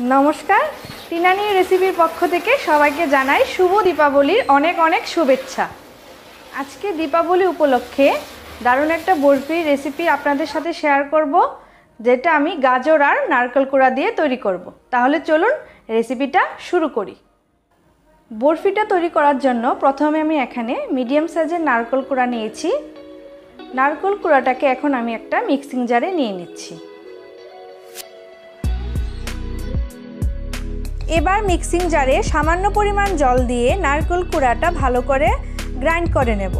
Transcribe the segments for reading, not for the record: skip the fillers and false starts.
नमस्कार টিনানি रेसिपिर पक्ष थेके सबाइके जानाई शुभ दीपावलिर अनेक अनेक शुभेच्छा। आज के दीपावली उपलक्षे दारुण एकटा बर्फिर रेसिपि आपनादेर साथे शेयर करब, जेटा आमी गाजर आर नारकेल कुड़ा दिये तैरी करब। ताहले चलुन रेसिपिटा शुरू करी। बर्फिटा तैरी करार जन्य प्रथमे आमी एखाने मिडियाम साइजेर नारकेल कुड़ा नियेछि। नारकेल कुड़ाटाके एखन आमी एकटा मिक्सिंग जारे निये निচ্ছি। एबार मिक्सिंग जारे सामान्य परिमाण जल दिए नारकेल कुड़ाटा भालो करे ग्राइंड करे नेब।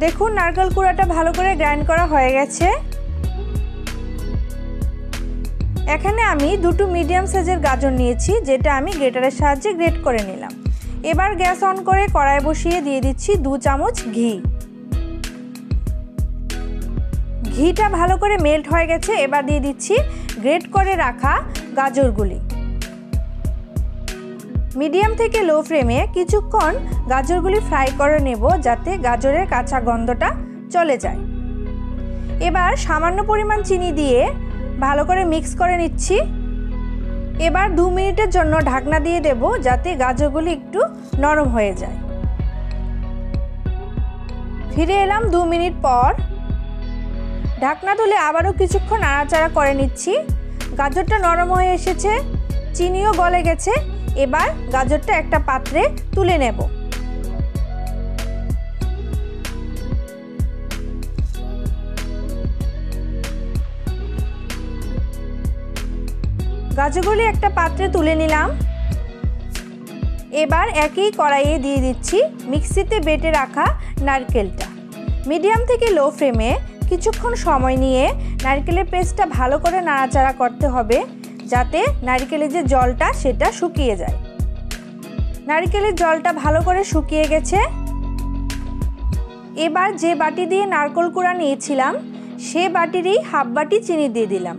देखुन नारकेल कुड़ाटा भालो करे ग्राइंड करा हये गेछे। एखाने आमी दुटो मीडियम साइजेर गाजर नियेछि, जेटा आमी ग्रेटारेर साहाज्ये ग्रेट करे निलाम। एबार ग्यास अन करे कड़ाई बसिए दिए दिच्छी 2 চাमच घी। घीटा भालो करे मेल्ट हये गेछे। एबार दिए दिच्छी ग्रेट करे राखा गाजरगुली। मीडियम थेके लो फ्लेमे किछुक्षण गाजरगुली फ्राई करे नेब, जाते गाजरेर काचा गन्धटा चले जाय। एबार सामान्य परिमाण चिनी दिए भालो करे मिक्स करे निচ্ছি। एबार 2 মিনিটের জন্য ঢাকনা দিয়ে দেব, যাতে গাজরগুলি একটু নরম হয়ে যায়। ফিরে এলাম 2 মিনিট পর। ঢাকনা তুলে আবারও কিছুক্ষণ নাড়াচাড়া করে নিচ্ছি। গাজরটা নরম হয়ে এসেছে, চিনিও গলে গেছে। এবার গাজরটা একটা পাত্রে তুলে নেব। গাজরগুলি একটা পাত্রে তুলে নিলাম। এবার একই কড়াইয়ে দিয়ে দিচ্ছি মিক্সিতে বেটে রাখা নারকেলটা। মিডিয়াম থেকে লো ফ্লেমে কিছুক্ষণ সময় নিয়ে নারকেলের পেস্টটা ভালো করে নাড়াচাড়া করতে হবে, যাতে নারকেলের যে জলটা সেটা শুকিয়ে যায়। নারকেলের জলটা ভালো করে শুকিয়ে গেছে। এবার যে বাটি দিয়ে নারকেল কুড়া নিয়েছিলাম সে বাটিরই হাফ বাটি চিনি দিয়ে দিলাম।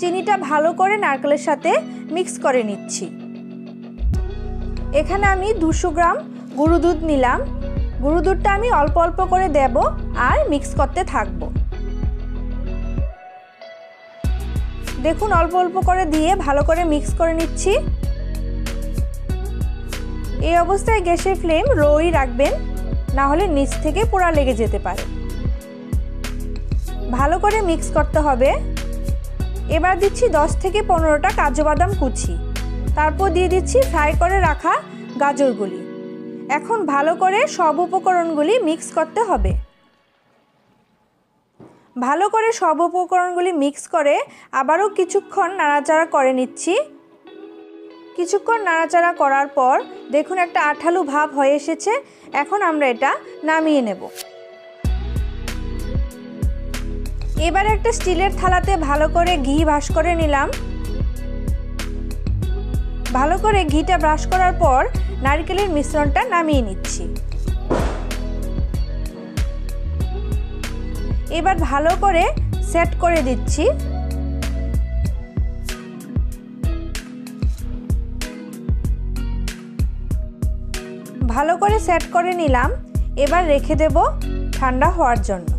চিনিটা ভালো করে নারকেলের সাথে মিক্স করে নিচ্ছি। এখানে আমি 200 গ্রাম গুঁড়ো দুধ নিলাম। গুঁড়ো দুধটা আমি অল্প অল্প করে দেব আর মিক্স করতে থাকবো। দেখুন অল্প অল্প করে দিয়ে ভালো করে মিক্স করে নিচ্ছি। এই অবস্থায় গ্যাসের ফ্লেম লোই রাখবেন, না হলে নিচ থেকে পোড়া লেগে যেতে পারে। ভালো করে মিক্স করতে হবে। এবার দিচ্ছি 10 থেকে 15টা কাজু বাদাম কুচি। তারপর দিয়ে দিচ্ছি ফ্রাই করে রাখা গাজরগুলি। এখন ভালো করে সব উপকরণগুলি মিক্স করতে হবে। ভালো করে সব উপকরণগুলি মিক্স করে আবারও কিছুক্ষণ নাড়াচাড়া করে নিচ্ছি। কিছুক্ষণ নাড়াচাড়া করার পর দেখুন একটা আঠালো ভাব হয়ে এসেছে। এখন আমরা এটা নামিয়ে নেব। এবার একটা স্টিলের থালাতে ভালো করে ঘি ব্রাশ করে নিলাম। ভালো করে ঘিটা ব্রাশ করার পর নারকেলের মিশ্রণটা নামিয়ে নিচ্ছি। এবার ভালো করে সেট করে দিচ্ছি। ভালো করে সেট করে নিলাম। এবার রেখে দেব ঠান্ডা হওয়ার জন্য।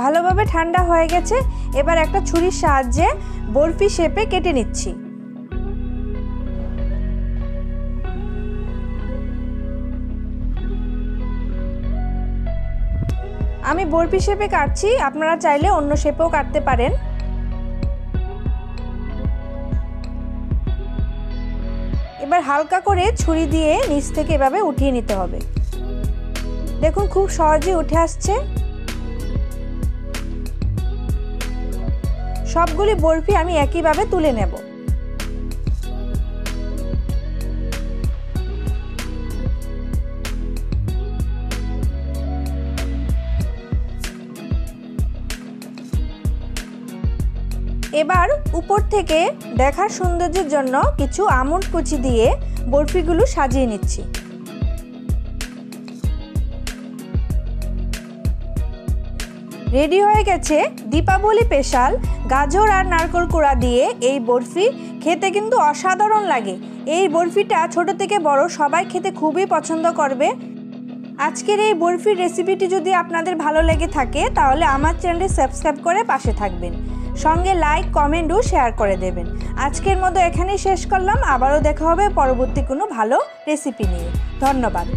ভালোভাবে ঠান্ডা হয়ে গেছে। এবার একটা ছুরির সাহায্যে বরফি শেপে কেটে নিচ্ছি। আমি বরফি শেপে কাটছি, আপনারা চাইলে অন্য শেপেও কাটতে পারেন। এবার হালকা করে ছুরি দিয়ে নিচ থেকে এভাবে উঠিয়ে নিতে হবে। দেখুন খুব সহজে উঠে আসছে। সবগুলি বরফি আমি একইভাবে তুলে নেব। এবার উপর থেকে দেখার সৌন্দর্যের জন্য কিছু আমন্ড কুচি দিয়ে বরফিগুলো সাজিয়ে নিচ্ছি। রেডি হয়ে গেছে দীপাবলি স্পেশাল গাজর আর নারকেল কুড়া দিয়ে এই বরফি। খেতে কিন্তু অসাধারণ লাগে। এই বরফিটা ছোট থেকে বড় সবাই খেতে খুবই পছন্দ করবে। আজকের এই বরফির রেসিপিটি যদি আপনাদের ভালো লেগে থাকে তাহলে আমার চ্যানেলটি সাবস্ক্রাইব করে পাশে থাকবেন, সঙ্গে লাইক কমেন্ট ও শেয়ার করে দেবেন। আজকের মতো এখানেই শেষ করলাম, আবারও দেখা হবে পরবর্তী কোনো ভালো রেসিপি নিয়ে। ধন্যবাদ।